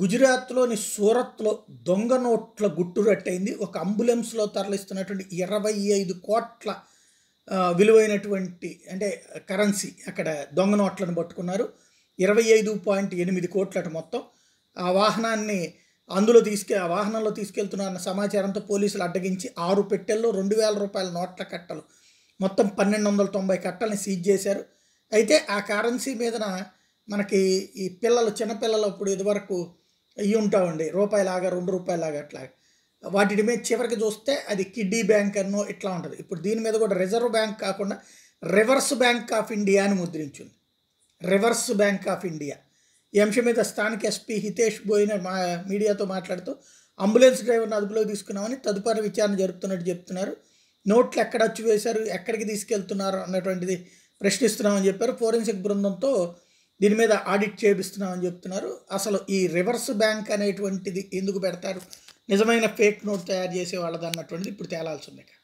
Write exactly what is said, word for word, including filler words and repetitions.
గుజరాత్ లోని సూరత్ లో దొంగ నోట్ల గుట్టురట్టైంది। ఒక అంబులెన్స్ లో తరలిస్తున్నటువంటి ఇరవై ఐదు కోట్ల విలువైనటువంటి అంటే కరెన్సీ అక్కడ దొంగ నోట్లను పట్టుకున్నారు। ఇరవై ఐదు పాయింట్ ఎనిమిది కోట్లట మొత్తం। ఆ వాహనాన్ని అందులో తీసుకె ఆ వాహనంలో తీసుకెళ్తున్నారన్న సమాచారంతో పోలీసులు అడ్డగించి ఆరు పెట్టెల్లో రెండు వేల రూపాయల నోట్ల కట్టలు మొత్తం పన్నెండు వందల తొంభై కట్టల్ని సీజ్ చేశారు। అయితే ఆ కరెన్సీ మీదన మనకి ఈ పిల్లలు చిన్నపిల్లలు అప్పుడు ఇదివరకు ఇవి ఉంటామండి, రూపాయలాగా రెండు రూపాయలాగా అట్లా వాటి మీద చివరికి చూస్తే అది కిడ్డీ బ్యాంక్ అన్నో ఇట్లా ఉంటుంది। ఇప్పుడు దీని మీద కూడా రిజర్వ్ బ్యాంక్ కాకుండా రివర్స్ బ్యాంక్ ఆఫ్ ఇండియా అని ముద్రించింది, రివర్స్ బ్యాంక్ ఆఫ్ ఇండియా। ఈ అంశం మీద స్థానిక ఎస్పీ హితేష్ బోయిన మా మీడియాతో మాట్లాడుతూ అంబులెన్స్ డ్రైవర్ని అదుపులోకి తీసుకున్నామని తదుపరి విచారణ జరుపుతున్నట్టు చెప్తున్నారు। నోట్లు ఎక్కడ వచ్చి వేశారు, ఎక్కడికి తీసుకెళ్తున్నారు అన్నటువంటిది ప్రశ్నిస్తున్నామని చెప్పారు। ఫోరెన్సిక్ బృందంతో దీని మీద ఆడిట్ చేపిస్తున్నామని చెప్తున్నారు। అసలు ఈ రివర్స్ బ్యాంక్ అనేటువంటిది ఎందుకు పెడతారు, నిజమైన ఫేక్ నోట్ తయారు చేసే వాళ్ళది అన్నటువంటిది ఇప్పుడు తేలాల్సి ఉంది।